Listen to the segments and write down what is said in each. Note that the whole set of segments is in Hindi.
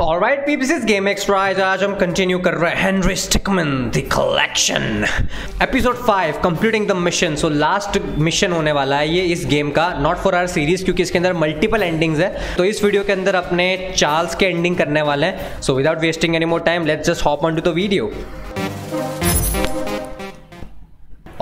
Alright people, this is GameXrise। आज हम कंटिन्यू कर रहे हैं Henry Stickman the collection, episode 5 completing the mission. So last mission होने वाला है ये इस गेम का, नॉट फॉर आवर सीरीज, क्योंकि इसके अंदर मल्टीपल एंडिंग्स है। तो इस वीडियो के अंदर अपने चार्ल्स के एंडिंग करने वाले हैं। So without wasting any more time, let's just hop on to the video.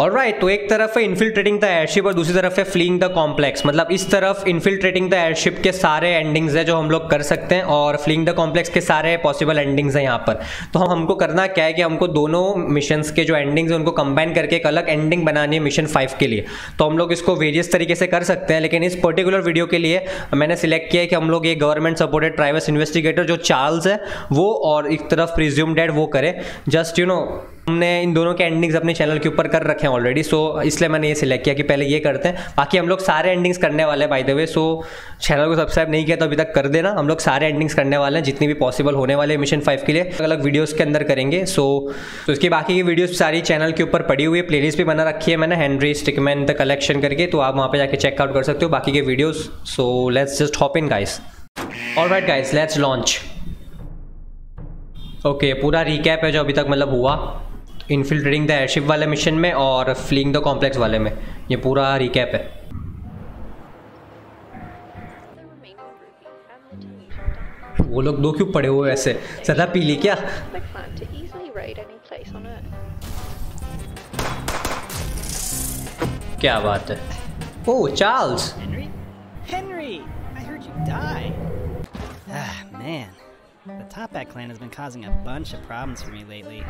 Alright, तो एक तरफ है इन्फिल्ट्रेटिंग द एयरशिप और दूसरी तरफ है फ्लीइंग द कॉम्प्लेक्स। मतलब इस तरफ इन्फिल्ट्रेटिंग द एयरशिप के सारे एंडिंग्स है जो हम लोग कर सकते हैं, और फ्लीइंग द कॉम्प्लेक्स के सारे पॉसिबल एंडिंग्स हैं यहाँ पर। तो हमको करना क्या है कि हमको दोनों मिशंस के जो एंडिंग्स हैं उनको कंबाइन करके एक अलग एंडिंग बनानी है मिशन 5 के लिए। तो हम लोग इसको वेरियस तरीके से कर सकते हैं, लेकिन इस पर्टिकुलर वीडियो के लिए मैंने सिलेक्ट किया है कि हम लोग ये गवर्नमेंट सपोर्टेड प्राइवेट इन्वेस्टिगेटर जो चार्ल्स है वो, और एक तरफ प्रिज्यूम्ड डेड वो करे। जस्ट यू नो, हमने इन दोनों के एंडिंग्स अपने चैनल के ऊपर कर रखे हैं ऑलरेडी, सो इसलिए मैंने ये सिलेक्ट किया कि पहले ये करते हैं। बाकी हम लोग सारे एंडिंग्स करने वाले हैं by the way, so channel को सब्सक्राइब नहीं किया तो अभी तक कर देना। हम लोग सारे एंडिंग्स करने वाले हैं जितनी भी पॉसिबल होने वाले मिशन 5 के लिए, अलग अलग वीडियोज़ के अंदर करेंगे। सो इसकी बाकी की वीडियोज़ सारी चैनल के ऊपर पड़ी हुई है, प्लेलिस्ट भी बना रखी है मैंने हेनरी स्टिकमैन द कलेक्शन करके, तो आप वहाँ पर जाकर चेकआउट कर सकते हो बाकी के videos. So let's just hop in guys. Alright guys, let's launch. Okay, पूरा रिकैप है जो अभी तक मतलब हुआ इन्फिल्ट्रेटिंग द एयरशिप वाले मिशन में और फ्लीइंग द कॉम्प्लेक्स वाले में, ये पूरा रिकैप है। वो लोग दो क्यों पड़े हुए ऐसे, ज़्यादा पी ली क्या? क्या बात है। Oh Charles, Henry, I heard you die. Ah, man. The Top Hat Clan has been causing a bunch of problems for me lately.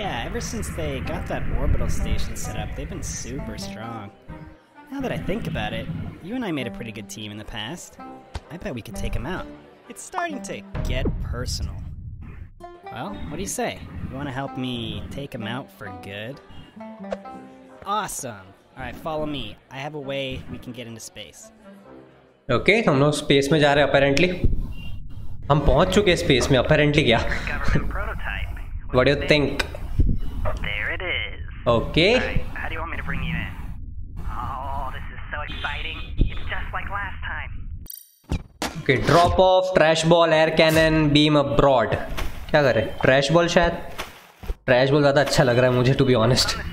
Yeah, ever since they got that orbital station set up, they've been super strong. Now that I think about it, you and I made a pretty good team in the past. I bet we could take them out. It's starting to get personal. Well, what do you say? You want to help me take them out for good? Awesome! Alright, follow me. I have a way we can get into space. Okay, हम लोग space में जा रहे हैं apparently. हम पहुंच चुके हैं स्पेस में अपरेंटली। क्या what do you think? There it is. Okay, how do you want me to bring you in? Oh this is so exciting, it's just like last time. Okay, drop off trash ball, air cannon, beam abroad. क्या कर रहे हैं? ट्रैश बॉल, शायद ट्रैश बॉल ज्यादा अच्छा लग रहा है मुझे to be honest. What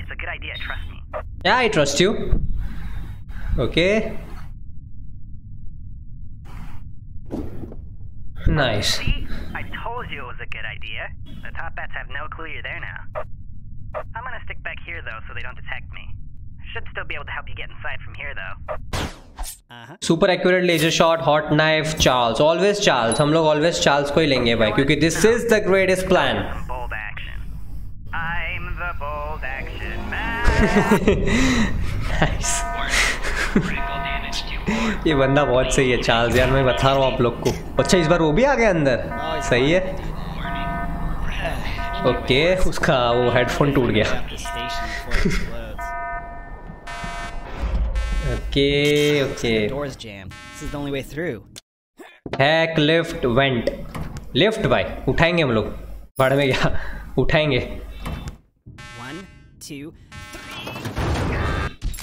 it's a good idea, trust me. या I trust you. Okay nice. See? I told you it was a good idea. The top hats have no clue you're there now. I'm going to stick back here though so they don't detect me. I should still be able to help you get inside from here though. Super accurate laser shot, hot knife, Charles. Always Charles. हम लोग always Charles को ही लेंगे भाई, क्योंकि this is the greatest plan. Bold action. I'm the bold action man. nice. ये बंदा बहुत सही है चार्ल्स यार, मैं बता रहा हूँ आप लोग को। अच्छा, इस बार वो भी आ गया अंदर, सही है। ओके, उसका वो हेडफोन टूट गया। Okay okay, hack lift vent, lift भाई उठाएंगे हम लोग, भाड़ में गया उठाएंगे।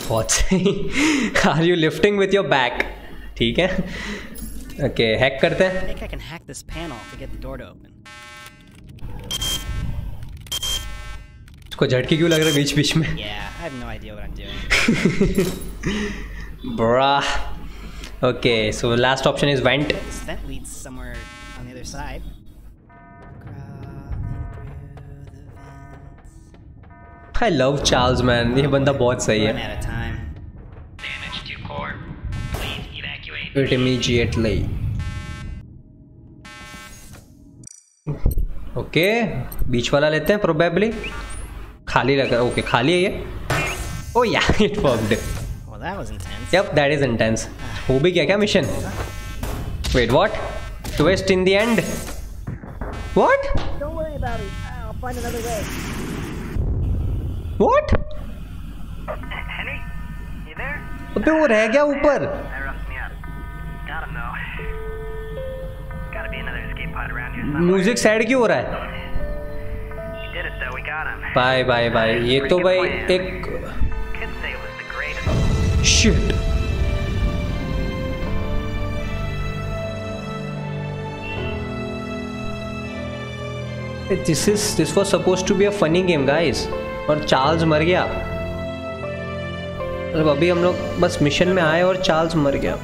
बहुत सही। Are you lifting with your back? ठीक है। ओके, हैक करते हैं। I can hack this panel to get the door to open. इसको झटके क्यों लग रहे बीच बीच में? या I have no idea what I am doing bro. Okay, so last option is vent, that leads somewhere on the other side. I love Charles man, ये बंदा बहुत सही है। It immediately. Okay, बीच वाला लेते हैं probably. खाली लग रहा है। Okay, खाली है ये। Oh yeah, it worked. Well, that was intense. Yep, that is intense. हो भी गया क्या mission? Wait, what? Twist in the end? What? Don't worry about it. I'll find another way. What? Henry, you there? अबे वो रह गया ऊपर। म्यूजिक सैड क्यों हो रहा है? बाय बाय बाय, ये तो भाई एक shit. This was supposed to be a funny game guys. और चार्ल्स मर गया. तो अभी हम लोग बस मिशन में आए और चार्ल्स मर गया.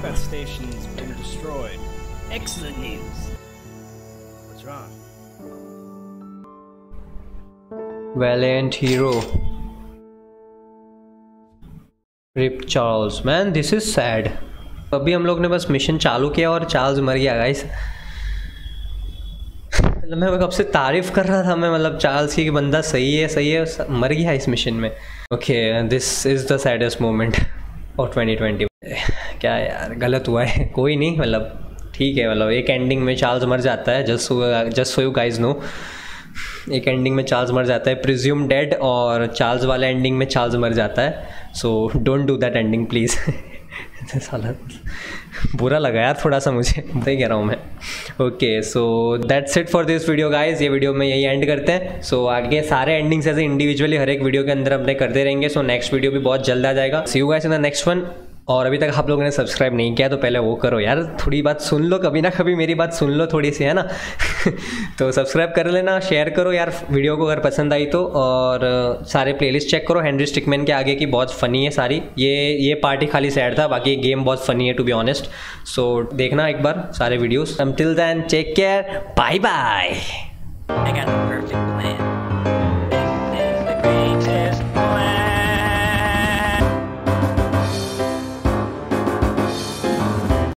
Valiant hero. Rip Charles. Man, this is sad. अभी हम लोग ने बस मिशन चालू किया और चार्ल्स मर गया गाइस. मतलब मैं कब से तारीफ कर रहा था मैं, मतलब चार्ल्स की बंदा सही है, मर गया इस मिशन में. Okay, this is the saddest moment of 2020. क्या यार गलत हुआ है. कोई नहीं, मतलब ठीक है, मतलब एक एंडिंग में चार्ल्स मर जाता है. Just so you guys know, एक एंडिंग में चार्ल्स मर जाता है, प्रिज्यूम डेड, और चार्ल्स वाला एंडिंग में चार्ल्स मर जाता है. So don't do that ending please. साला बुरा लगा यार थोड़ा सा मुझे, सही कह रहा हूँ मैं. Okay, so that's it for this video guys. ये वीडियो में यही एंड करते हैं. सो आगे सारे एंडिंग्स ऐसे इंडिविजुअली हर एक वीडियो के अंदर अपने करते रहेंगे. सो नेक्स्ट वीडियो भी बहुत जल्द आ जाएगा. See you guys in the next one. और अभी तक आप लोगों ने सब्सक्राइब नहीं किया तो पहले वो करो यार, थोड़ी बात सुन लो, कभी ना कभी मेरी बात सुन लो थोड़ी सी, है ना. तो सब्सक्राइब कर लेना, शेयर करो यार वीडियो को अगर पसंद आई तो, और सारे प्लेलिस्ट चेक करो हेनरी स्टिकमैन के आगे की, बहुत फ़नी है सारी. ये पार्टी खाली सैड था, बाकी गेम बहुत फ़नी है टू बी ऑनेस्ट. सो देखना एक बार सारे videos. Till then take care, bye bye.